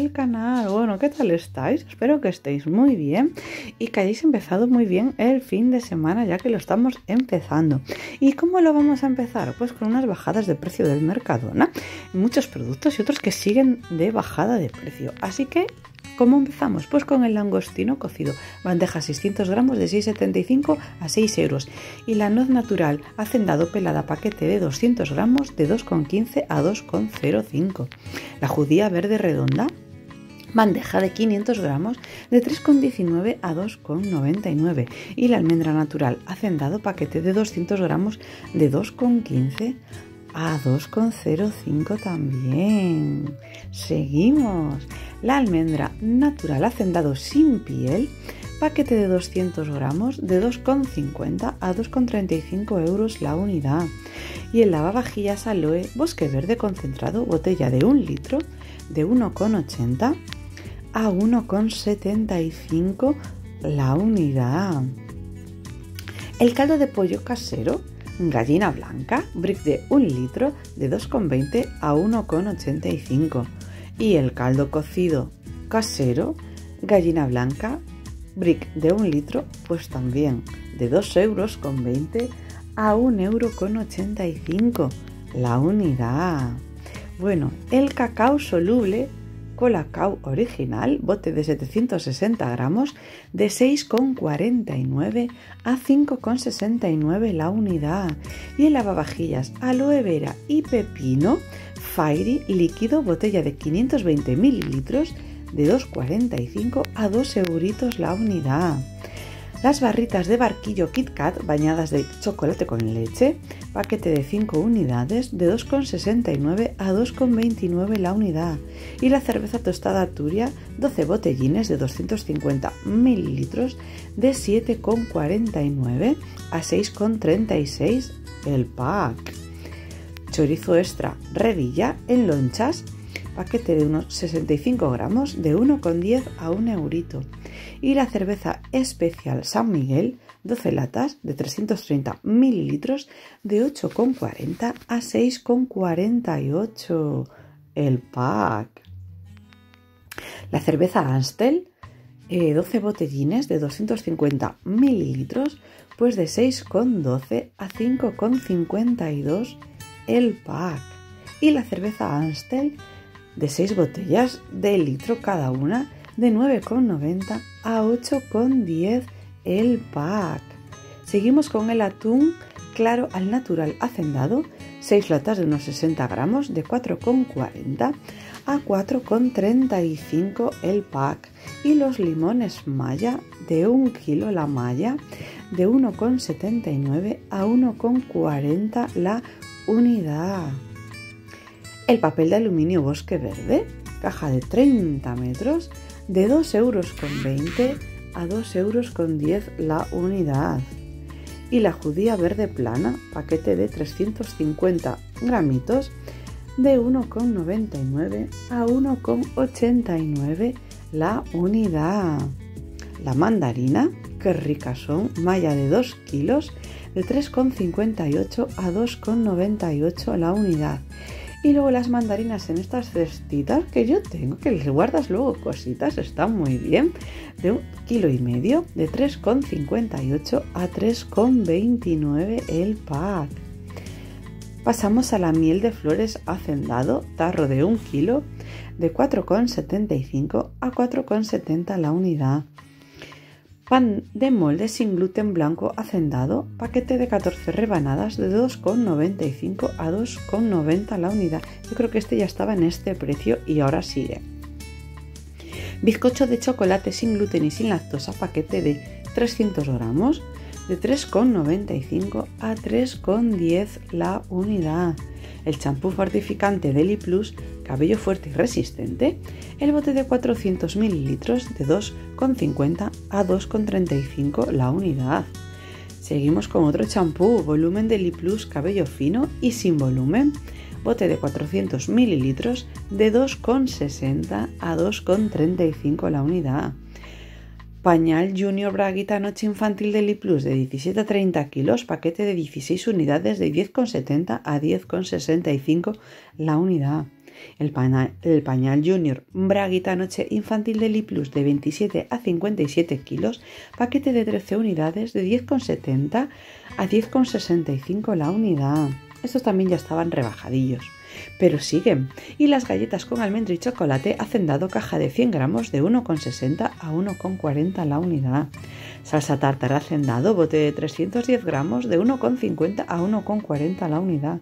al canal. Bueno, ¿qué tal estáis? Espero que estéis muy bien y que hayáis empezado muy bien el fin de semana, ya que lo estamos empezando. ¿Y cómo lo vamos a empezar? Pues con unas bajadas de precio del Mercadona, muchos productos y otros que siguen de bajada de precio. Así que, ¿cómo empezamos? Pues con el langostino cocido, bandeja 600 gramos de 6,75 a 6 euros. Y la noz natural hacendado pelada paquete de 200 gramos de 2,15 a 2,05. La judía verde redonda, bandeja de 500 gramos de 3,19 a 2,99. Y la almendra natural hacendado paquete de 200 gramos de 2,15 a 2,05 también. Seguimos. La almendra natural hacendado sin piel, paquete de 200 gramos de 2,50 a 2,35 euros la unidad. Y el lavavajillas aloe bosque verde concentrado, botella de 1 litro de 1,80 a 1,75 la unidad. El caldo de pollo casero Gallina Blanca, brick de 1 litro de 2,20 a 1,85. Y el caldo cocido casero Gallina Blanca, brick de 1 litro, pues también de 2,20 euros a 1,85 euros la unidad. Bueno, el cacao soluble Colacao original, bote de 760 gramos, de 6,49 a 5,69 la unidad. Y el lavavajillas aloe vera y pepino Fairy líquido, botella de 520 mililitros, de 2,45 a 2 € la unidad. Las barritas de barquillo Kit Kat bañadas de chocolate con leche, paquete de 5 unidades de 2,69 a 2,29 la unidad. Y la cerveza tostada Turia, 12 botellines de 250 mililitros de 7,49 a 6,36 el pack. Chorizo extra Revilla en lonchas, paquete de unos 65 gramos de 1,10 a 1 €. Y la cerveza especial San Miguel, 12 latas de 330 mililitros de 8,40 a 6,48 el pack. La cerveza Amstel, 12 botellines de 250 mililitros, pues de 6,12 a 5,52 el pack. Y la cerveza Amstel de 6 botellas de litro cada una, de 9,90 a 8,10 el pack. Seguimos con el atún claro al natural hacendado, 6 latas de unos 60 gramos de 4,40 a 4,35 el pack. Y los limones Maya de 1 kilo la malla, de 1,79 a 1,40 la unidad. El papel de aluminio bosque verde, caja de 30 metros, de 2,20 € a 2,10 € la unidad. Y la judía verde plana, paquete de 350 gramitos, de 1,99 a 1,89 la unidad. La mandarina, qué ricas son, malla de 2 kilos, de 3,58 a 2,98 la unidad. Y luego las mandarinas en estas cestitas que yo tengo, que les guardas luego cositas, están muy bien, de 1,5 kg, de 3,58 a 3,29 el pack. Pasamos a la miel de flores hacendado, tarro de 1 kilo, de 4,75 a 4,70 la unidad. Pan de molde sin gluten blanco hacendado, paquete de 14 rebanadas de 2,95 a 2,90 la unidad. Yo creo que este ya estaba en este precio y ahora sigue. Bizcocho de chocolate sin gluten y sin lactosa, paquete de 300 gramos de 3,95 a 3,10 la unidad. El champú fortificante Deliplus, cabello fuerte y resistente, el bote de 400 mililitros de 2,50 a 2,35 la unidad. Seguimos con otro champú, volumen Deliplus, cabello fino y sin volumen, bote de 400 mililitros de 2,60 a 2,35 la unidad. Pañal Junior Braguita Noche Infantil Deliplus de 17 a 30 kilos, paquete de 16 unidades de 10,70 a 10,65 la unidad. el pañal Junior, braguita noche infantil Deliplus de 27 a 57 kilos, paquete de 13 unidades de 10,70 a 10,65 la unidad. Estos también ya estaban rebajadillos, pero siguen. Y las galletas con almendra y chocolate Hacendado caja de 100 gramos de 1,60 a 1,40 la unidad. Salsa tártara Hacendado bote de 310 gramos de 1,50 a 1,40 la unidad.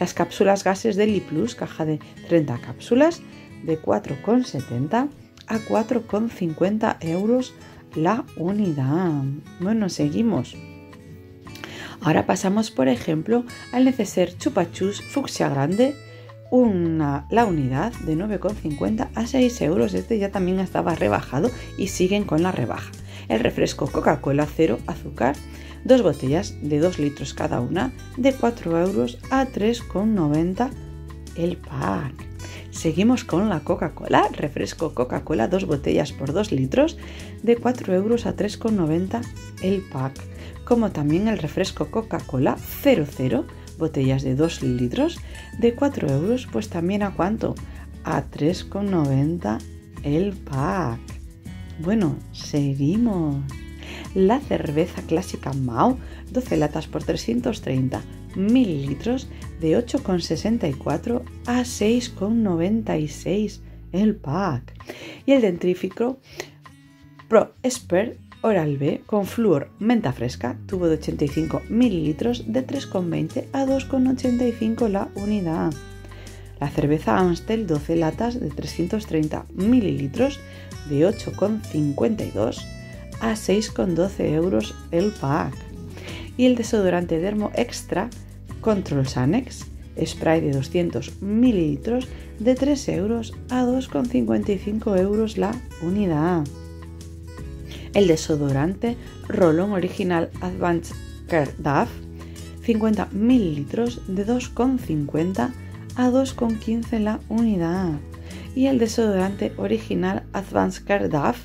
Las cápsulas gases Deliplus caja de 30 cápsulas de 4,70 a 4,50 euros la unidad. Bueno, seguimos. Ahora pasamos, por ejemplo, al neceser Chupachus fucsia grande, la unidad de 9,50 a 6 euros. Este ya también estaba rebajado y siguen con la rebaja. El refresco Coca-Cola cero azúcar, dos botellas de 2 litros cada una, de 4 euros a 3,90 el pack. Seguimos con la Coca-Cola, refresco Coca-Cola, dos botellas por 2 litros, de 4 euros a 3,90 el pack. Como también el refresco Coca-Cola 00, botellas de 2 litros, de 4 euros, pues también ¿a cuánto? A 3,90 el pack. Bueno, seguimos. La cerveza clásica Mao, 12 latas por 330 mililitros, de 8,64 a 6,96 el pack. Y el dentrífico Pro Expert Oral-B con flúor, menta fresca, tubo de 85 mililitros, de 3,20 a 2,85 la unidad. La cerveza Amstel, 12 latas de 330 mililitros, de 8,52 a 6,12 euros el pack. Y el desodorante Dermo Extra Control Sanex, spray de 200 mililitros, de 3 euros a 2,55 euros la unidad. El desodorante Rolón Original Advanced Care Duff, 50 ml de 2,50 a 2,15 la unidad. Y el desodorante Original Advanced Care Duff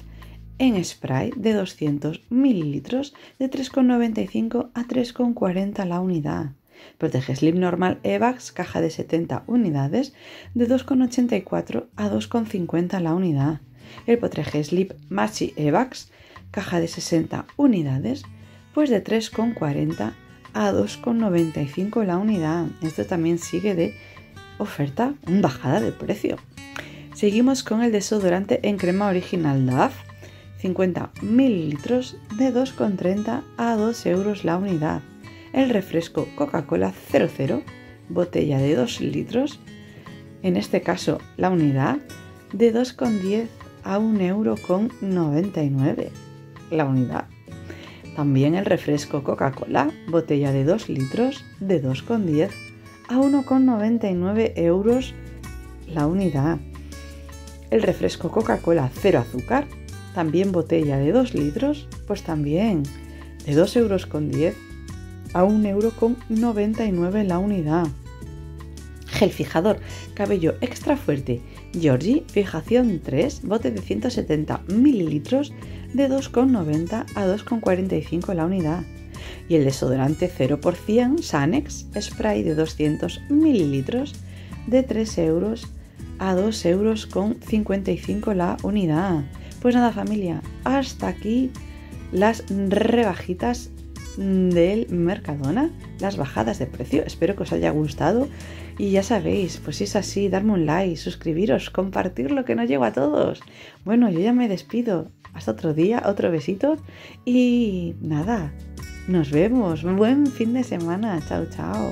en spray de 200 ml de 3,95 a 3,40 la unidad. Protege Slip Normal EVAX, caja de 70 unidades, de 2,84 a 2,50 la unidad. El Protege Slip Maxi EVAX, caja de 60 unidades, pues de 3,40 a 2,95 la unidad. Esto también sigue de oferta, bajada de precio. Seguimos con el desodorante en crema original Duff, 50 ml de 2,30 a 2 euros la unidad. El refresco Coca-Cola 00, botella de 2 litros, en este caso la unidad, de 2,10 a 1,99 € la unidad. También el refresco Coca-Cola, botella de 2 litros, de 2,10 a 1,99 € la unidad. El refresco Coca-Cola cero azúcar, también botella de 2 litros, pues también de 2,10 € a 1,99 € la unidad. Gel fijador cabello extra fuerte Giorgi, fijación 3, bote de 170 mililitros, de 2,90 a 2,45 la unidad. Y el desodorante 0% Sanex, spray de 200 mililitros, de 3 euros a 2,55 € la unidad. Pues nada, familia, hasta aquí las rebajitas del Mercadona, las bajadas de precio. Espero que os haya gustado y ya sabéis, pues si es así, darme un like, suscribiros, compartirlo, que no llego a todos. Bueno, yo ya me despido, hasta otro día, otro besito y nada, nos vemos, buen fin de semana, chao chao.